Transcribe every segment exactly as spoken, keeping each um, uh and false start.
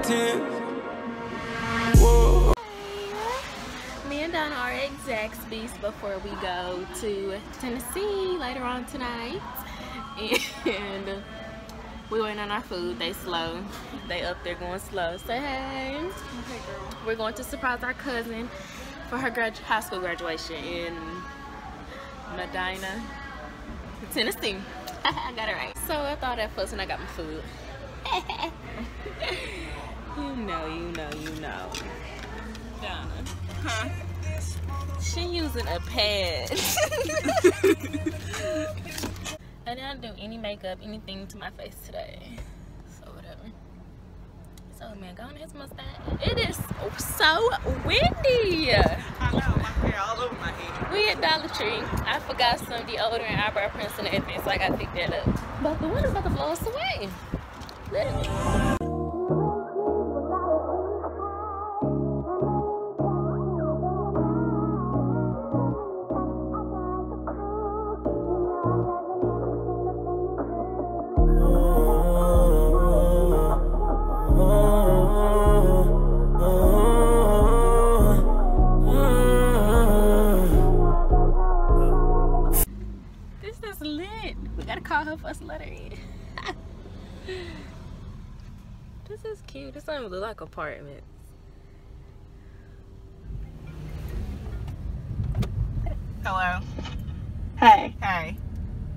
tense. Whoa. Me and Donna are at Zaxby's before we go to Tennessee later on tonight. And we waiting on our food. They slow. They up there going slow. Say hey. Okay, girl. We're going to surprise our cousin for her grad high school graduation in Medina, Tennessee. I got it right. So after all that fuss, and I got my food. You know, you know, you know. Donna. Huh? She using a pad. I didn't do any makeup, anything to my face today. So whatever. So man, go on his mustache. It is so windy. I know, my hair all over my head. We at Dollar Tree. I forgot some deodorant, eyebrow prints, and everything, so I gotta pick that up. But the wind is about to blow us away. Literally. This is cute. This doesn't look like apartments. Hello. Hey. Hey.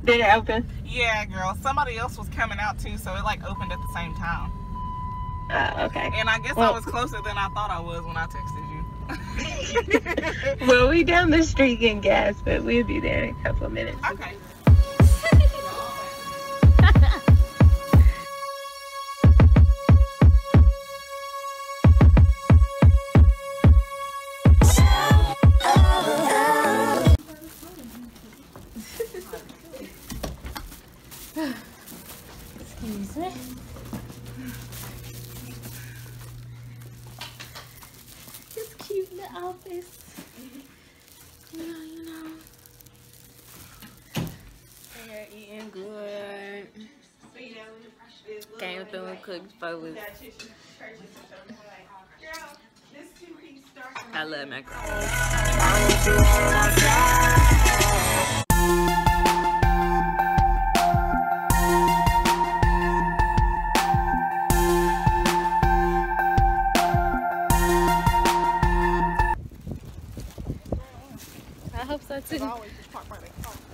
Did it open? Yeah, girl. Somebody else was coming out too, so it like opened at the same time. Oh, uh, okay. And I guess well, I was closer than I thought I was when I texted you. Well, we down the street getting gas, but we'll be there in a couple of minutes. Okay. Excuse me. It's cute in the office. You know, you know. They're eating good. Came through and cooked food. I love macaroni.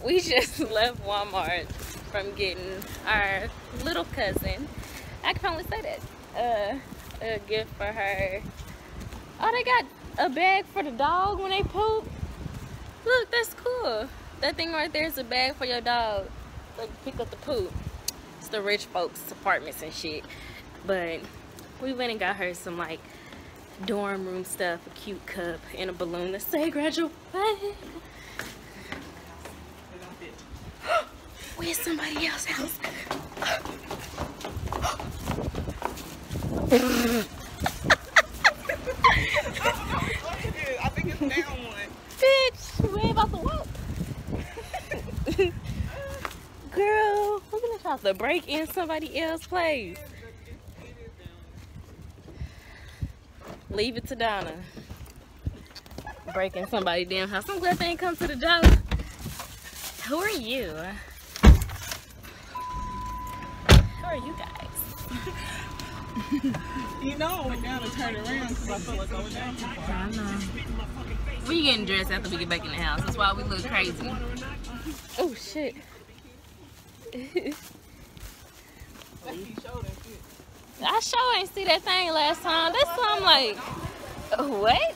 We just left Walmart from getting our little cousin, I can finally say that, uh, a gift for her. Oh, they got a bag for the dog when they poop. Look, that's cool. That thing right there is a bag for your dog. Like, pick up the poop. It's the rich folks' apartments and shit. But we went and got her some, like, dorm room stuff, a cute cup, and a balloon that say graduate. We at somebody else's house. I think it's down one. Bitch, we ain't about to walk. Girl, we're gonna try to break in somebody else's place. Leave it to Donna. Breaking somebody's damn house. I'm glad they ain't come to the job. Who are you? Who are you guys? You know I went down and turned around because I feel like I went down too far. I know. We getting dressed after we get back in the house. That's why we look crazy. Oh, shit. I sure ain't see that thing last time. This time, like, what?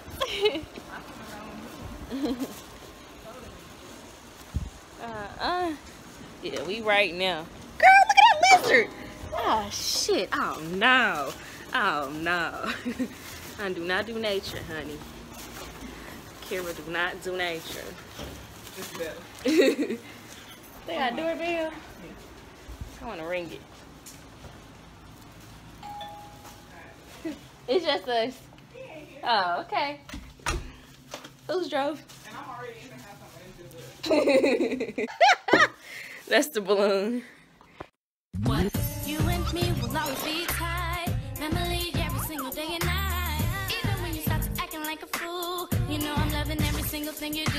Uh-uh. Yeah, we right now. Girl, look at that lizard! Oh, shit. Oh, no. Oh, no. I do not do nature, honey. Kira, do not do nature. It's better. They got a doorbell? Yeah. I want to ring it. It's just us. Oh, okay. Who's drove? And I'm already in the house. That's the balloon. What? You and me will always be tied. Memory, every thing you do.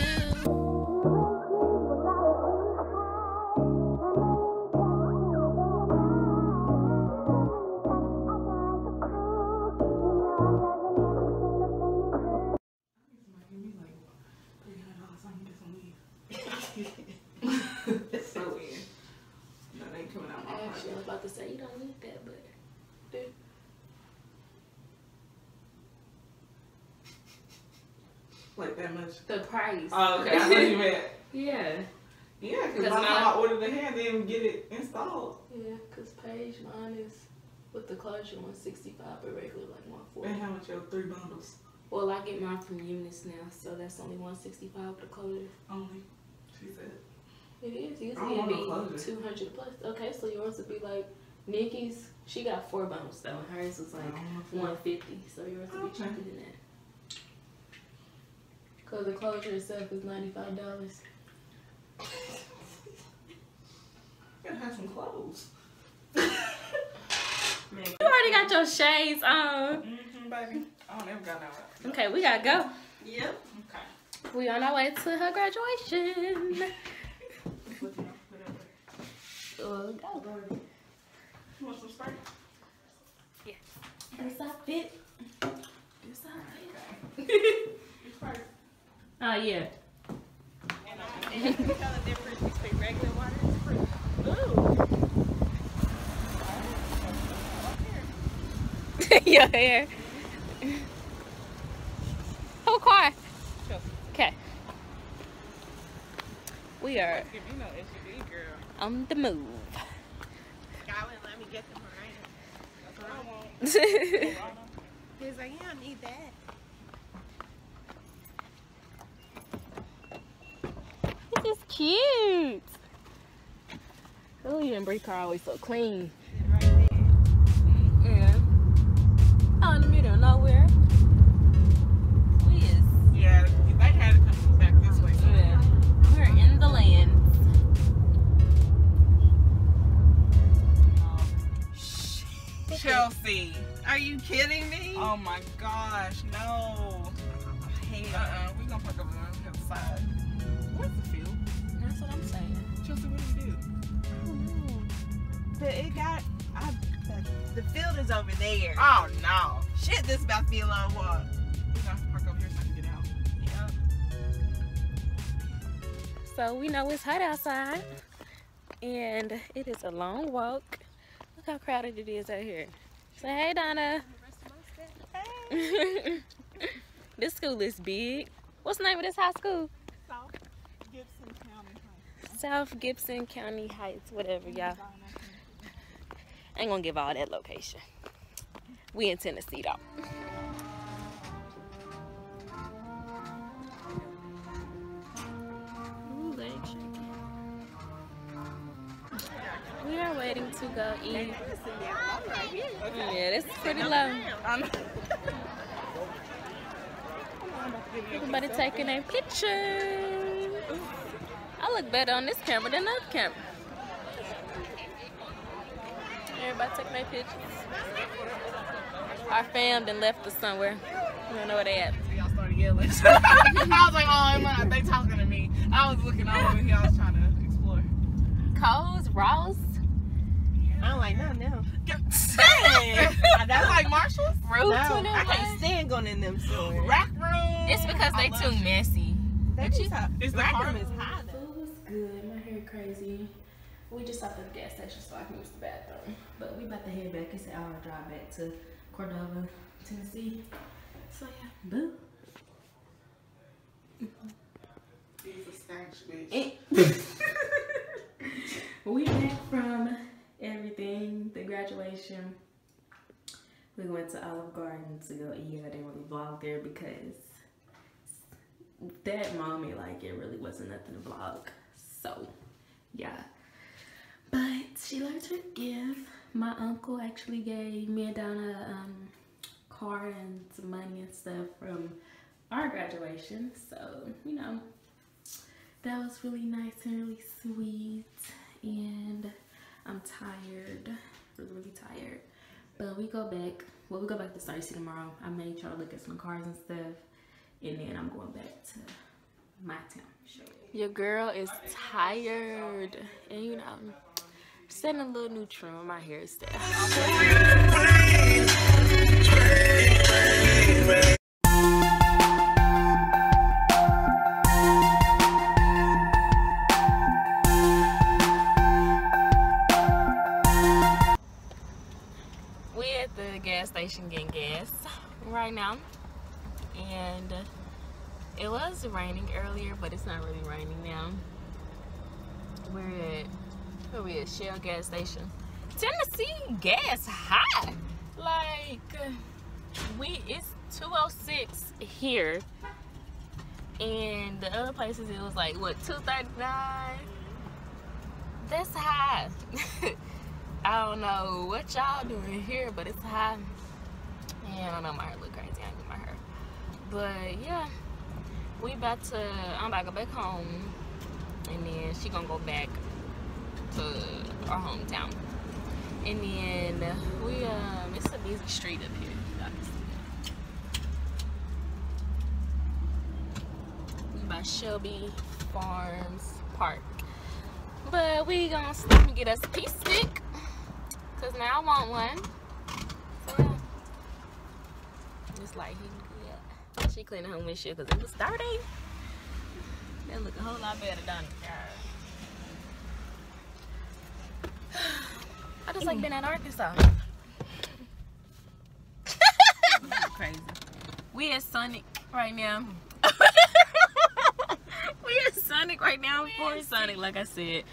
Like that much? The price. Oh, okay. I know you meant. Yeah. Yeah, because when I ordered the hand, they didn't get it installed. Yeah, because Paige, mine is with the closure one sixty-five, but regular like one forty. And how much your three bundles? Well, I get mine from Eunice now, so that's only one sixty-five with the closure. Only, she said. It is. It's going to be two hundred plus. Okay, so yours would be like Nikki's. She got four bundles though, and hers was like one fifty, so yours would be cheaper than that. Because the closure itself is ninety-five dollars. Gotta have some clothes. You already got your shades on. Mm-hmm, baby. I don't ever got that right. Okay, we gotta go. Yep. Okay. We on our way to her graduation. Oh, go. You want some spray? Yes. This outfit. This outfit. First. Oh, yeah. And um, and you can tell the difference between regular water and fruit. Ooh. Your hair. Whole car. Chelsea. Okay. We are give me no S U V, girl. On the move. God wouldn't let me get them right. That's what I want. He's like, you don't need that. This is cute. Oh, you and Bree car always so clean. Right there. Yeah. Out in the middle of nowhere. We is. Yeah, they had to come back this way. Yeah. We're in the land. Oh. Chelsea, are you kidding me? Oh my gosh, no. Uh uh, we're gonna put the one on the side. What's the field? That's what I'm saying. Chelsea, what do you do? I don't know. But it got, I, the, the field is over there. Oh no. Shit, this is about to be a long walk. We're gonna have to park over here so I can get out. Yeah. So we know it's hot outside. And it is a long walk. Look how crowded it is out here. Say hey, Donna. Hey. This school is big. What's the name of this high school? South Gibson County Heights. South Gibson County Heights, whatever, y'all. I ain't gonna give all that location. We in Tennessee, though. Ooh, leg shaking. We are waiting to go eat. Yeah, this is pretty low. Everybody taking a picture. I look better on this camera than that camera. Everybody taking their pictures. Our fam done left us somewhere. We don't know where they at. Y'all started yelling. I was like, oh my, they talking to me. I was looking all over here. I was trying to explore. Coles, Ross. I don't like none of them. That's like Marshall's? Rude no, to them. I can't like. stand going in them stores. Rack room. It's because they too you. messy. They just it's the rack room is high though. Food was good. My hair crazy. We just stopped at the gas station so I can use the bathroom. But we about to head back. It's an hour drive back to Cordova, Tennessee. So yeah, boo. He's a stanch bitch. We back from everything, the graduation. We went to Olive Garden to go eat. I didn't really vlog there because that moment, like, it really wasn't nothing to vlog. So, yeah. But she learned to give. My uncle actually gave me and Donna um, car and some money and stuff from our graduation. So, you know, that was really nice and really sweet. And I'm tired, really, really tired. But we go back, well, we go back to Stacy tomorrow. I may try to look at some cars and stuff, and then I'm going back to my town. Your girl is tired, and you know, I'm setting a little neutral on my hairstyle. Station getting gas right now, and it was raining earlier, but it's not really raining now. We're at where we at Shell gas station. Tennessee gas high, like we it's two oh six here, and the other places it was like what two thirty-nine. That's high. I don't know what y'all doing here, but it's high. Yeah, I don't know, my hair look crazy. I need my hair. But yeah, we about to, I'm about to go back home, and then she gonna go back to our hometown. And then we, um, it's a busy street up here. Y'all can see that. By Shelby Farms Park. But we gonna stop and get us a piece stick, cause now I want one. So yeah. It's like he, yeah. She cleaned her windshield cause it was dirty. That look a whole lot better down there. I just like being in Arkansas. Crazy. We at Sonic right now. We at Sonic right now. Before Sonic, like I said,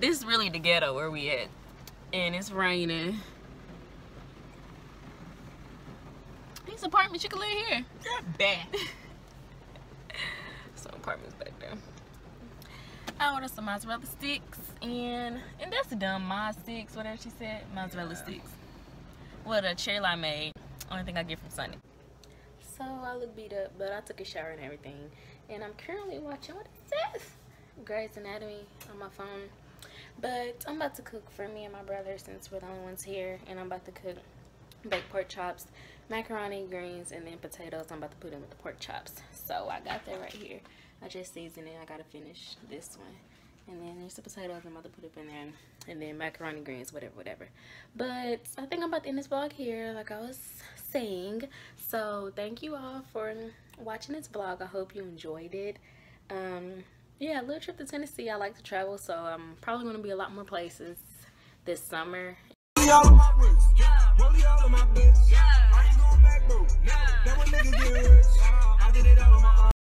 this is really the ghetto where we at. And it's raining. These apartments, you can live here. Not bad. Some apartments back there. I ordered some mozzarella sticks and and that's a dumb moz sticks, whatever she said. Mozzarella yeah. sticks. What a cherry limeade. Only thing I get from Sunday. So I look beat up, but I took a shower and everything. And I'm currently watching, what is this? Grey's Anatomy on my phone. But I'm about to cook for me and my brother since we're the only ones here, and I'm about to cook baked pork chops, macaroni, greens, and then potatoes. I'm about to put in with the pork chops. So I got that right here. I just seasoned it. I gotta finish this one. And then there's the potatoes I'm about to put up in there, and then macaroni, greens, whatever, whatever. But I think I'm about to end this vlog here, like I was saying. So thank you all for watching this vlog. I hope you enjoyed it. Um, Yeah, a little trip to Tennessee. I like to travel, so I'm probably going to be a lot more places this summer.